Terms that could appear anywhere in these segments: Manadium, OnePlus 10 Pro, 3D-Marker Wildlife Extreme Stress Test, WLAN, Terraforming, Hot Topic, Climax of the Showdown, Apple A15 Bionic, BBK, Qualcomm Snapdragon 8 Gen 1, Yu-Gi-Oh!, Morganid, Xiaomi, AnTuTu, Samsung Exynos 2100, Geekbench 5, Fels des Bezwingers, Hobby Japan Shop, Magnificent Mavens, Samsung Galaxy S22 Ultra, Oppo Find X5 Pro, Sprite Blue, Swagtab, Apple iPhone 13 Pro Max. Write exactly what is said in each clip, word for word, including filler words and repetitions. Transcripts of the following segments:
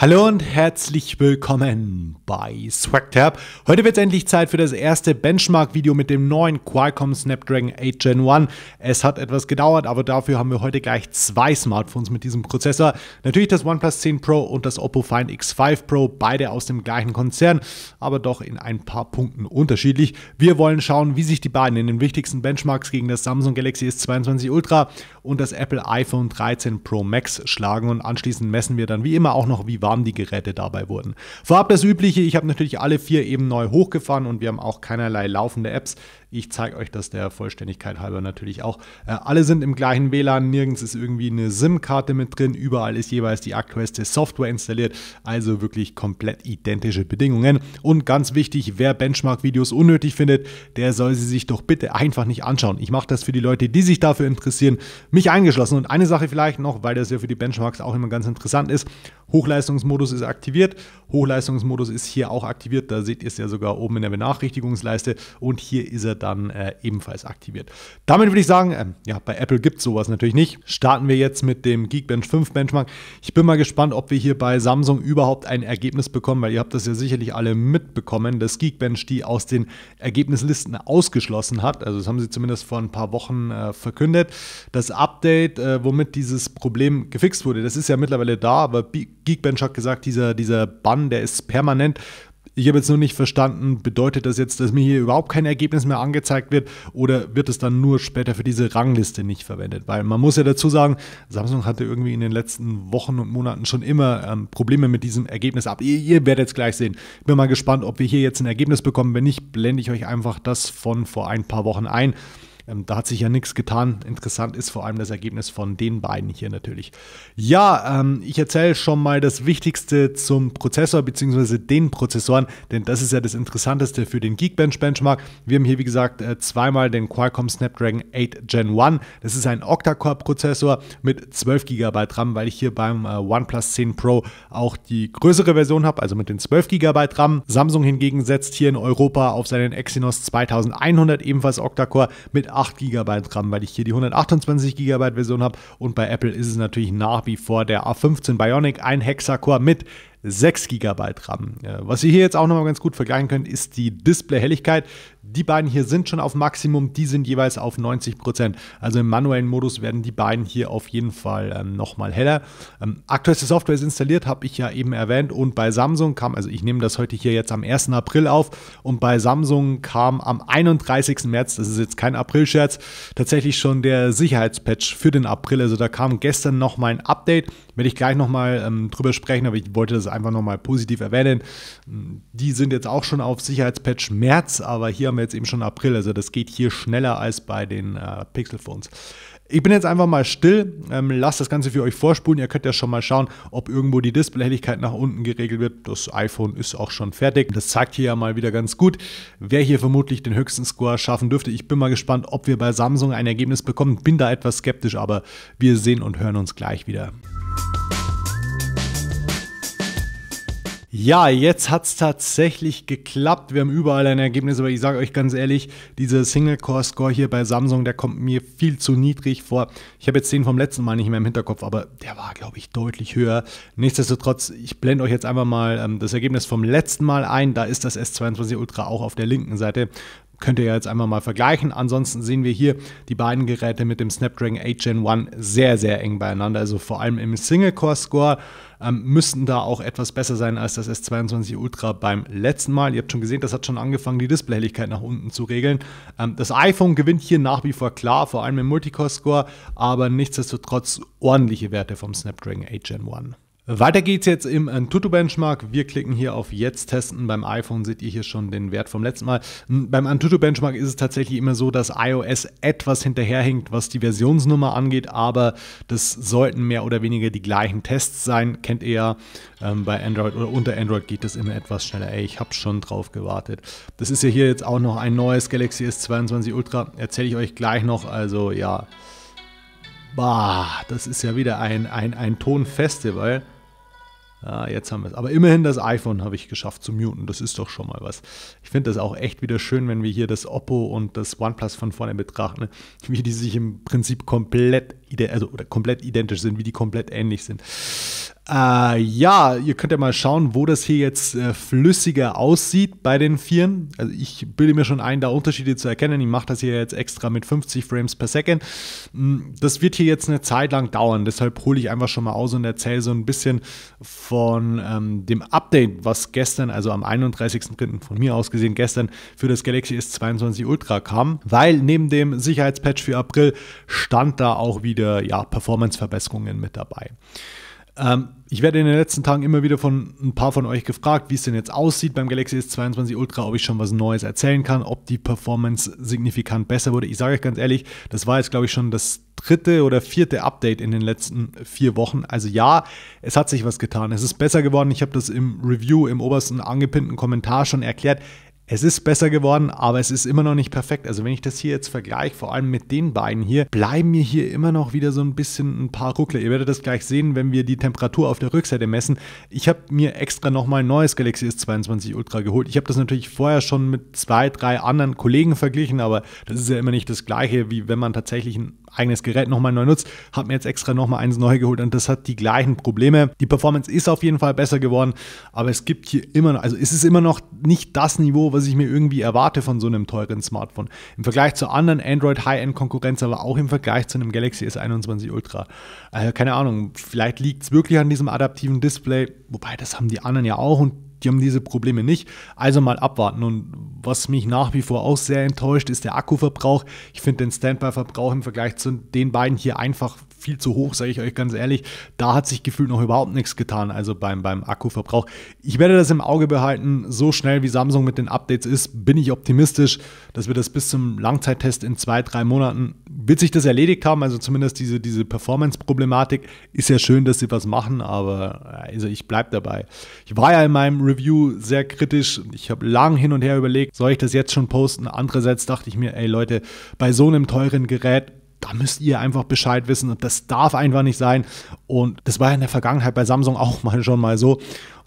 Hallo und herzlich willkommen bei Swagtab. Heute wird es endlich Zeit für das erste Benchmark-Video mit dem neuen Qualcomm Snapdragon acht Gen eins. Es hat etwas gedauert, aber dafür haben wir heute gleich zwei Smartphones mit diesem Prozessor. Natürlich das OnePlus zehn Pro und das Oppo Find X fünf Pro, beide aus dem gleichen Konzern, aber doch in ein paar Punkten unterschiedlich. Wir wollen schauen, wie sich die beiden in den wichtigsten Benchmarks gegen das Samsung Galaxy S zweiundzwanzig Ultra und das Apple iPhone dreizehn Pro Max schlagen, und anschließend messen wir dann wie immer auch noch, wie weit die Geräte dabei wurden. Vorab das Übliche, ich habe natürlich alle vier eben neu hochgefahren und wir haben auch keinerlei laufende Apps. Ich zeige euch das der Vollständigkeit halber natürlich auch. Äh, alle sind im gleichen W L A N, nirgends ist irgendwie eine SIM-Karte mit drin, überall ist jeweils die aktuellste Software installiert, also wirklich komplett identische Bedingungen. Und ganz wichtig, wer Benchmark-Videos unnötig findet, der soll sie sich doch bitte einfach nicht anschauen. Ich mache das für die Leute, die sich dafür interessieren, mich eingeschlossen. Und eine Sache vielleicht noch, weil das ja für die Benchmarks auch immer ganz interessant ist: Hochleistungsmodus ist aktiviert, Hochleistungsmodus ist hier auch aktiviert, da seht ihr es ja sogar oben in der Benachrichtigungsleiste, und hier ist er dann äh, ebenfalls aktiviert. Damit würde ich sagen, ähm, ja, bei Apple gibt es sowas natürlich nicht. Starten wir jetzt mit dem Geekbench fünf Benchmark. Ich bin mal gespannt, ob wir hier bei Samsung überhaupt ein Ergebnis bekommen, weil ihr habt das ja sicherlich alle mitbekommen, dass Geekbench die aus den Ergebnislisten ausgeschlossen hat. Also das haben sie zumindest vor ein paar Wochen äh, verkündet. Das Update, äh, womit dieses Problem gefixt wurde, das ist ja mittlerweile da, aber Geekbench hat gesagt, dieser, dieser Bann, der ist permanent. Ich habe jetzt noch nicht verstanden, bedeutet das jetzt, dass mir hier überhaupt kein Ergebnis mehr angezeigt wird, oder wird es dann nur später für diese Rangliste nicht verwendet? Weil man muss ja dazu sagen, Samsung hatte irgendwie in den letzten Wochen und Monaten schon immer ähm, Probleme mit diesem Ergebnis ab. Ihr, ihr werdet es gleich sehen. Ich bin mal gespannt, ob wir hier jetzt ein Ergebnis bekommen. Wenn nicht, blende ich euch einfach das von vor ein paar Wochen ein. Da hat sich ja nichts getan. Interessant ist vor allem das Ergebnis von den beiden hier natürlich. Ja, ähm, ich erzähle schon mal das Wichtigste zum Prozessor bzw. den Prozessoren, denn das ist ja das Interessanteste für den Geekbench Benchmark. Wir haben hier, wie gesagt, zweimal den Qualcomm Snapdragon acht Gen eins. Das ist ein Octa-Core-Prozessor mit zwölf Gigabyte RAM, weil ich hier beim äh, OnePlus zehn Pro auch die größere Version habe, also mit den zwölf Gigabyte RAM. Samsung hingegen setzt hier in Europa auf seinen Exynos zweitausendeinhundert, ebenfalls Octa-Core, mit acht Gigabyte RAM, weil ich hier die hundertachtundzwanzig Gigabyte Version habe, und bei Apple ist es natürlich nach wie vor der A fünfzehn Bionic, ein Hexacore mit sechs Gigabyte RAM. Was ihr hier jetzt auch nochmal ganz gut vergleichen könnt, ist die Display-Helligkeit. Die beiden hier sind schon auf Maximum, die sind jeweils auf neunzig Prozent. Also im manuellen Modus werden die beiden hier auf jeden Fall ähm, nochmal heller. Ähm, aktuellste Software ist installiert, habe ich ja eben erwähnt, und bei Samsung kam, also ich nehme das heute hier jetzt am ersten April auf, und bei Samsung kam am einunddreißigsten März, das ist jetzt kein April-Scherz, tatsächlich schon der Sicherheitspatch für den April. Also da kam gestern nochmal ein Update, werde ich gleich nochmal ähm, drüber sprechen, aber ich wollte das einfach nochmal positiv erwähnen. Die sind jetzt auch schon auf Sicherheitspatch März, aber hier haben wir jetzt eben schon April, also das geht hier schneller als bei den äh, Pixelphones. Ich bin jetzt einfach mal still, ähm, lasst das Ganze für euch vorspulen. Ihr könnt ja schon mal schauen, ob irgendwo die Displayhelligkeit nach unten geregelt wird. Das iPhone ist auch schon fertig. Das zeigt hier ja mal wieder ganz gut, wer hier vermutlich den höchsten Score schaffen dürfte. Ich bin mal gespannt, ob wir bei Samsung ein Ergebnis bekommen. Bin da etwas skeptisch, aber wir sehen und hören uns gleich wieder. Ja, jetzt hat es tatsächlich geklappt. Wir haben überall ein Ergebnis, aber ich sage euch ganz ehrlich, dieser Single-Core-Score hier bei Samsung, der kommt mir viel zu niedrig vor. Ich habe jetzt den vom letzten Mal nicht mehr im Hinterkopf, aber der war, glaube ich, deutlich höher. Nichtsdestotrotz, ich blende euch jetzt einfach mal ähm, das Ergebnis vom letzten Mal ein. Da ist das S zweiundzwanzig Ultra auch auf der linken Seite. Könnt ihr ja jetzt einmal mal vergleichen. Ansonsten sehen wir hier die beiden Geräte mit dem Snapdragon acht Gen eins sehr, sehr eng beieinander. Also vor allem im Single-Core-Score ähm, müssten da auch etwas besser sein als das S zweiundzwanzig Ultra beim letzten Mal. Ihr habt schon gesehen, das hat schon angefangen, die Displayhelligkeit nach unten zu regeln. Ähm, das iPhone gewinnt hier nach wie vor klar, vor allem im Multicore-Score, aber nichtsdestotrotz ordentliche Werte vom Snapdragon acht Gen eins. Weiter geht's jetzt im AnTuTu Benchmark. Wir klicken hier auf Jetzt testen. Beim iPhone seht ihr hier schon den Wert vom letzten Mal. Beim AnTuTu Benchmark ist es tatsächlich immer so, dass iOS etwas hinterherhinkt, was die Versionsnummer angeht, aber das sollten mehr oder weniger die gleichen Tests sein. Kennt ihr ja, ähm, bei Android oder unter Android geht das immer etwas schneller. Ey, ich habe schon drauf gewartet. Das ist ja hier jetzt auch noch ein neues Galaxy S zweiundzwanzig Ultra. Erzähle ich euch gleich noch. Also ja, bah, das ist ja wieder ein, ein, ein Tonfestival. Ah, jetzt haben wir es. Aber immerhin das iPhone habe ich geschafft zu muten. Das ist doch schon mal was. Ich finde das auch echt wieder schön, wenn wir hier das Oppo und das OnePlus von vorne betrachten, wie die sich im Prinzip komplett, also, oder komplett identisch sind, wie die komplett ähnlich sind. Äh, ja, ihr könnt ja mal schauen, wo das hier jetzt äh, flüssiger aussieht bei den Vieren. Also ich bilde mir schon ein, da Unterschiede zu erkennen. Ich mache das hier jetzt extra mit fünfzig Frames per Second. Das wird hier jetzt eine Zeit lang dauern. Deshalb hole ich einfach schon mal aus und erzähle so ein bisschen von ähm, dem Update, was gestern, also am einunddreißigsten dritten von mir aus gesehen, gestern für das Galaxy S zweiundzwanzig Ultra kam. Weil neben dem Sicherheitspatch für April stand da auch wieder ja, Performance-Verbesserungen mit dabei. Ähm, ich werde in den letzten Tagen immer wieder von ein paar von euch gefragt, wie es denn jetzt aussieht beim Galaxy S zweiundzwanzig Ultra, ob ich schon was Neues erzählen kann, ob die Performance signifikant besser wurde. Ich sage euch ganz ehrlich, das war jetzt, glaube ich, schon das dritte oder vierte Update in den letzten vier Wochen. Also ja, es hat sich was getan. Es ist besser geworden. Ich habe das im Review, im obersten angepinnten Kommentar schon erklärt. Es ist besser geworden, aber es ist immer noch nicht perfekt. Also wenn ich das hier jetzt vergleiche, vor allem mit den beiden hier, bleiben mir hier immer noch wieder so ein bisschen ein paar Ruckler. Ihr werdet das gleich sehen, wenn wir die Temperatur auf der Rückseite messen. Ich habe mir extra nochmal ein neues Galaxy S zweiundzwanzig Ultra geholt. Ich habe das natürlich vorher schon mit zwei, drei anderen Kollegen verglichen, aber das ist ja immer nicht das Gleiche, wie wenn man tatsächlich ein eigenes Gerät nochmal neu nutzt. Habe mir jetzt extra nochmal eins neu geholt und das hat die gleichen Probleme. Die Performance ist auf jeden Fall besser geworden, aber es gibt hier immer noch, also es ist immer noch nicht das Niveau, was was ich mir irgendwie erwarte von so einem teuren Smartphone. Im Vergleich zu anderen Android-High-End-Konkurrenz, aber auch im Vergleich zu einem Galaxy S einundzwanzig Ultra. Also keine Ahnung, vielleicht liegt es wirklich an diesem adaptiven Display, wobei das haben die anderen ja auch und die haben diese Probleme nicht. Also mal abwarten. Und was mich nach wie vor auch sehr enttäuscht, ist der Akkuverbrauch. Ich finde den Standby-Verbrauch im Vergleich zu den beiden hier einfach viel zu hoch, sage ich euch ganz ehrlich. Da hat sich gefühlt noch überhaupt nichts getan, also beim, beim Akkuverbrauch. Ich werde das im Auge behalten. So schnell wie Samsung mit den Updates ist, bin ich optimistisch, dass wir das bis zum Langzeittest in zwei, drei Monaten, wird sich das erledigt haben. Also zumindest diese, diese Performance-Problematik. Ist ja schön, dass sie was machen, aber also ich bleibe dabei. Ich war ja in meinem Review sehr kritisch. Ich habe lang hin und her überlegt, soll ich das jetzt schon posten? Andererseits dachte ich mir, ey Leute, bei so einem teuren Gerät, da müsst ihr einfach Bescheid wissen und das darf einfach nicht sein. Und das war ja in der Vergangenheit bei Samsung auch mal schon mal so.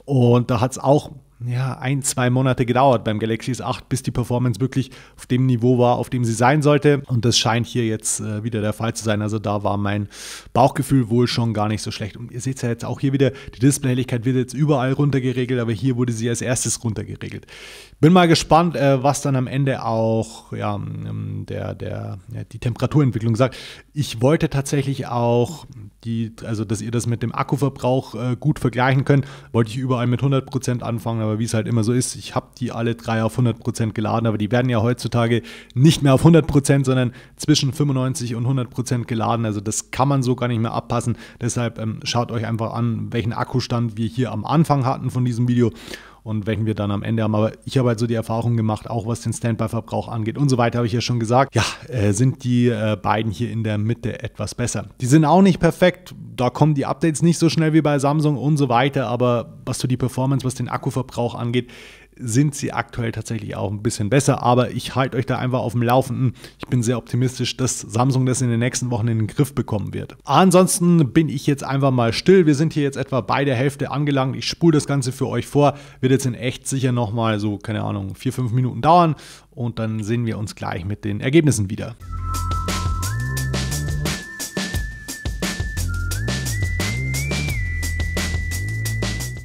Und da hat es auch ja, ein, zwei Monate gedauert beim Galaxy S acht, bis die Performance wirklich auf dem Niveau war, auf dem sie sein sollte. Und das scheint hier jetzt äh, wieder der Fall zu sein. Also da war mein Bauchgefühl wohl schon gar nicht so schlecht. Und ihr seht ja jetzt auch hier wieder, die Displayhelligkeit wird jetzt überall runtergeregelt, aber hier wurde sie als erstes runtergeregelt. Bin mal gespannt, äh, was dann am Ende auch ja, der, der, ja, die Temperaturentwicklung sagt. Ich wollte tatsächlich auch, die, also dass ihr das mit dem Akkuverbrauch äh, gut vergleichen könnt, wollte ich überall mit hundert Prozent anfangen, aber wie es halt immer so ist, ich habe die alle drei auf hundert Prozent geladen, aber die werden ja heutzutage nicht mehr auf hundert Prozent, sondern zwischen fünfundneunzig und hundert Prozent geladen, also das kann man so gar nicht mehr abpassen, deshalb ähm, schaut euch einfach an, welchen Akkustand wir hier am Anfang hatten von diesem Video und welchen wir dann am Ende haben, aber ich habe halt so die Erfahrung gemacht, auch was den Standby-Verbrauch angeht und so weiter, habe ich ja schon gesagt, ja, äh, sind die äh, beiden hier in der Mitte etwas besser. Die sind auch nicht perfekt, da kommen die Updates nicht so schnell wie bei Samsung und so weiter, aber was so die Performance, was den Akkuverbrauch angeht, sind sie aktuell tatsächlich auch ein bisschen besser, aber ich halte euch da einfach auf dem Laufenden. Ich bin sehr optimistisch, dass Samsung das in den nächsten Wochen in den Griff bekommen wird. Ansonsten bin ich jetzt einfach mal still. Wir sind hier jetzt etwa bei der Hälfte angelangt. Ich spule das Ganze für euch vor. Wird jetzt in echt sicher nochmal so, keine Ahnung, vier, fünf Minuten dauern und dann sehen wir uns gleich mit den Ergebnissen wieder.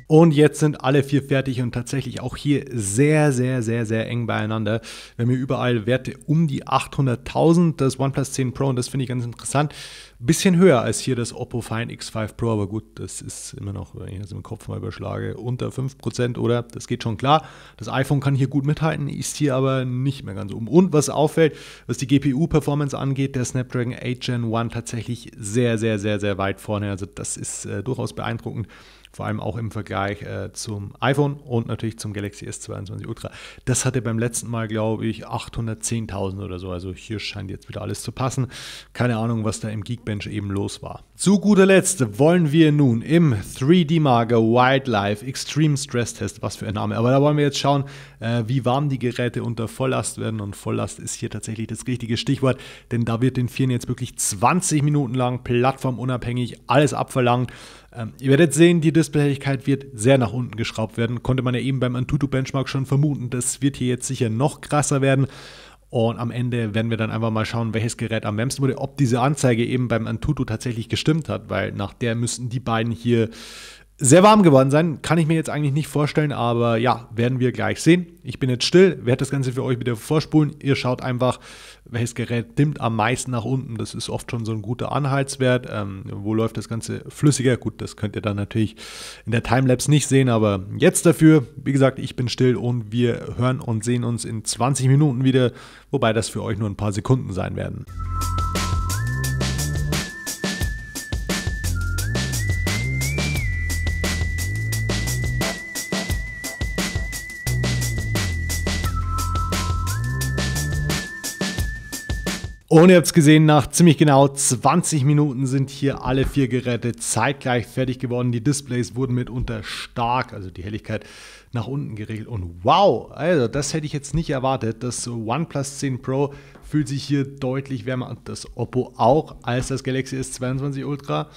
Und jetzt sind alle vier fertig und tatsächlich auch hier sehr, sehr, sehr, sehr eng beieinander. Wir haben hier überall Werte um die achthunderttausend, das OnePlus zehn Pro und das finde ich ganz interessant. Bisschen höher als hier das Oppo Find X fünf Pro, aber gut, das ist immer noch, wenn ich das im Kopf mal überschlage, unter fünf Prozent, oder? Das geht schon klar. Das iPhone kann hier gut mithalten, ist hier aber nicht mehr ganz oben. Und was auffällt, was die G P U-Performance angeht, der Snapdragon acht Gen eins tatsächlich sehr, sehr, sehr, sehr weit vorne. Also das ist äh, durchaus beeindruckend. Vor allem auch im Vergleich äh, zum iPhone und natürlich zum Galaxy S zweiundzwanzig Ultra. Das hatte beim letzten Mal, glaube ich, achthundertzehntausend oder so. Also hier scheint jetzt wieder alles zu passen. Keine Ahnung, was da im Geekbench eben los war. Zu guter Letzt wollen wir nun im drei D-Marker Wildlife Extreme Stress Test, was für ein Name. Aber da wollen wir jetzt schauen, äh, wie warm die Geräte unter Volllast werden. Und Volllast ist hier tatsächlich das richtige Stichwort, denn da wird den Vieren jetzt wirklich zwanzig Minuten lang plattformunabhängig alles abverlangt. Ähm, ihr werdet sehen, die Displayhelligkeit wird sehr nach unten geschraubt werden. Konnte man ja eben beim AnTuTu-Benchmark schon vermuten. Das wird hier jetzt sicher noch krasser werden. Und am Ende werden wir dann einfach mal schauen, welches Gerät am wärmsten wurde, ob diese Anzeige eben beim AnTuTu tatsächlich gestimmt hat, weil nach der müssten die beiden hier sehr warm geworden sein, kann ich mir jetzt eigentlich nicht vorstellen, aber ja, werden wir gleich sehen. Ich bin jetzt still, werde das Ganze für euch wieder vorspulen. Ihr schaut einfach, welches Gerät dimmt am meisten nach unten. Das ist oft schon so ein guter Anhaltswert. Ähm, wo läuft das Ganze flüssiger? Gut, das könnt ihr dann natürlich in der Timelapse nicht sehen, aber jetzt dafür, wie gesagt, ich bin still und wir hören und sehen uns in zwanzig Minuten wieder, wobei das für euch nur ein paar Sekunden sein werden. Und ihr habt es gesehen, nach ziemlich genau zwanzig Minuten sind hier alle vier Geräte zeitgleich fertig geworden. Die Displays wurden mitunter stark, also die Helligkeit, nach unten geregelt. Und wow, also das hätte ich jetzt nicht erwartet. Das OnePlus zehn Pro fühlt sich hier deutlich wärmer an, das Oppo auch, als das Galaxy S zweiundzwanzig Ultra.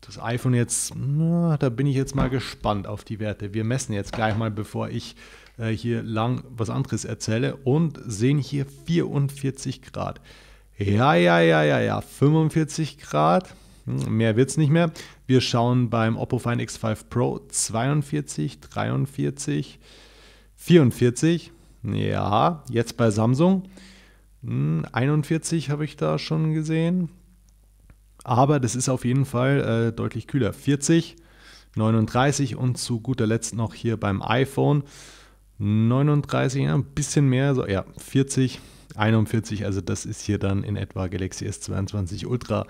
Das iPhone jetzt, na, da bin ich jetzt mal gespannt auf die Werte. Wir messen jetzt gleich mal, bevor ich äh, hier lang was anderes erzähle, und sehen hier vierundvierzig Grad. Ja, ja, ja, ja, ja, fünfundvierzig Grad, mehr wird es nicht mehr. Wir schauen beim Oppo Find X fünf Pro zweiundvierzig, dreiundvierzig, vierundvierzig, ja, jetzt bei Samsung, einundvierzig habe ich da schon gesehen, aber das ist auf jeden Fall äh, deutlich kühler, vierzig, neununddreißig und zu guter Letzt noch hier beim iPhone, neununddreißig, ja, ein bisschen mehr, so, ja, vierzig, einundvierzig, also das ist hier dann in etwa Galaxy S zweiundzwanzig Ultra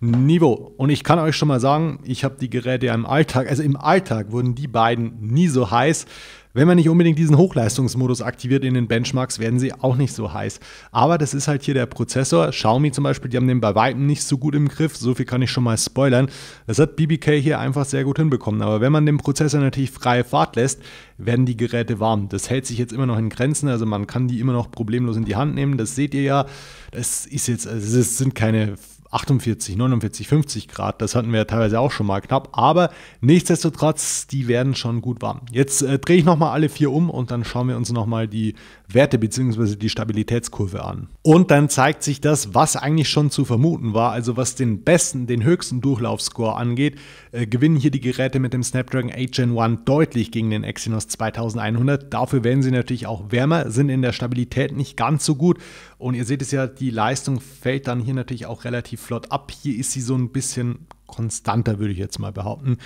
Niveau. Und ich kann euch schon mal sagen, ich habe die Geräte ja im Alltag, also im Alltag wurden die beiden nie so heiß. Wenn man nicht unbedingt diesen Hochleistungsmodus aktiviert in den Benchmarks, werden sie auch nicht so heiß. Aber das ist halt hier der Prozessor. Xiaomi zum Beispiel, die haben den bei Weitem nicht so gut im Griff. So viel kann ich schon mal spoilern. Das hat B B K hier einfach sehr gut hinbekommen. Aber wenn man den Prozessor natürlich freie Fahrt lässt, werden die Geräte warm. Das hält sich jetzt immer noch in Grenzen. Also man kann die immer noch problemlos in die Hand nehmen. Das seht ihr ja. Das ist jetzt, also es sind keine achtundvierzig, neunundvierzig, fünfzig Grad, das hatten wir ja teilweise auch schon mal knapp, aber nichtsdestotrotz, die werden schon gut warm. Jetzt äh, drehe ich nochmal alle vier um und dann schauen wir uns nochmal die Werte bzw. die Stabilitätskurve an. Und dann zeigt sich das, was eigentlich schon zu vermuten war, also was den besten, den höchsten Durchlaufscore angeht, äh, gewinnen hier die Geräte mit dem Snapdragon acht Gen eins deutlich gegen den Exynos zweitausendeinhundert. Dafür werden sie natürlich auch wärmer, sind in der Stabilität nicht ganz so gut und ihr seht es ja, die Leistung fällt dann hier natürlich auch relativ flott ab. Hier ist sie so ein bisschen konstanter, würde ich jetzt mal behaupten.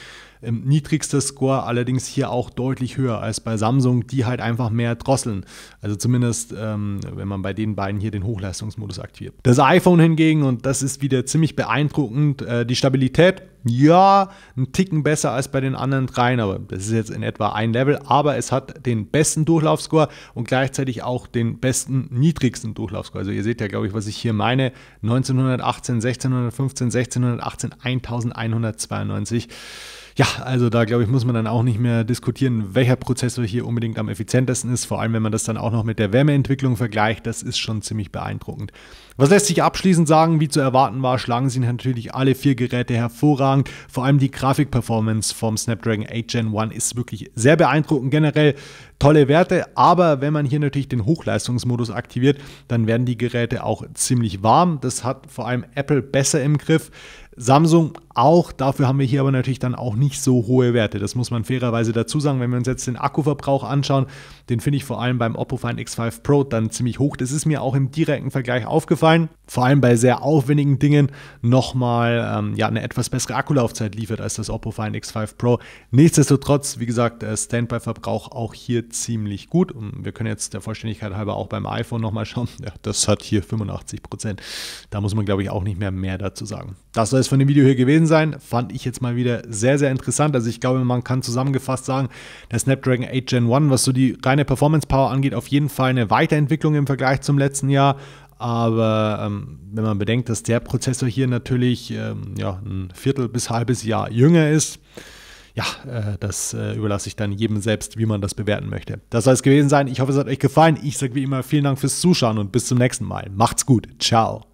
Ähm, niedrigster Score allerdings hier auch deutlich höher als bei Samsung, die halt einfach mehr drosseln. Also zumindest, ähm, wenn man bei den beiden hier den Hochleistungsmodus aktiviert. Das iPhone hingegen, und das ist wieder ziemlich beeindruckend, äh, die Stabilität, ja, ein Ticken besser als bei den anderen dreien, aber das ist jetzt in etwa ein Level, aber es hat den besten Durchlaufscore und gleichzeitig auch den besten, niedrigsten Durchlaufscore. Also ihr seht ja, glaube ich, was ich hier meine, neunzehnhundertachtzehn, sechzehnhundertfünfzehn, sechzehnhundertachtzehn, eintausendeinhundertzweiundneunzig. Ja, also da, glaube ich, muss man dann auch nicht mehr diskutieren, welcher Prozessor hier unbedingt am effizientesten ist, vor allem wenn man das dann auch noch mit der Wärmeentwicklung vergleicht, das ist schon ziemlich beeindruckend. Was lässt sich abschließend sagen, wie zu erwarten war, schlagen sie natürlich alle vier Geräte hervorragend, vor allem die Grafikperformance vom Snapdragon acht Gen eins ist wirklich sehr beeindruckend, generell tolle Werte, aber wenn man hier natürlich den Hochleistungsmodus aktiviert, dann werden die Geräte auch ziemlich warm, das hat vor allem Apple besser im Griff. Samsung auch, dafür haben wir hier aber natürlich dann auch nicht so hohe Werte, das muss man fairerweise dazu sagen, wenn wir uns jetzt den Akkuverbrauch anschauen, den finde ich vor allem beim Oppo Find X fünf Pro dann ziemlich hoch, das ist mir auch im direkten Vergleich aufgefallen, vor allem bei sehr aufwendigen Dingen nochmal ähm, ja, eine etwas bessere Akkulaufzeit liefert als das Oppo Find X fünf Pro, nichtsdestotrotz, wie gesagt, Standby-Verbrauch auch hier ziemlich gut und wir können jetzt der Vollständigkeit halber auch beim iPhone nochmal schauen, ja, das hat hier fünfundachtzig Prozent, da muss man, glaube ich, auch nicht mehr mehr dazu sagen. Das soll es von dem Video hier gewesen sein, fand ich jetzt mal wieder sehr, sehr interessant. Also ich glaube, man kann zusammengefasst sagen, der Snapdragon acht Gen eins, was so die reine Performance Power angeht, auf jeden Fall eine Weiterentwicklung im Vergleich zum letzten Jahr. Aber ähm, wenn man bedenkt, dass der Prozessor hier natürlich ähm, ja, ein Viertel bis halbes Jahr jünger ist, ja, äh, das äh, überlasse ich dann jedem selbst, wie man das bewerten möchte. Das soll es gewesen sein. Ich hoffe, es hat euch gefallen. Ich sage wie immer vielen Dank fürs Zuschauen und bis zum nächsten Mal. Macht's gut. Ciao.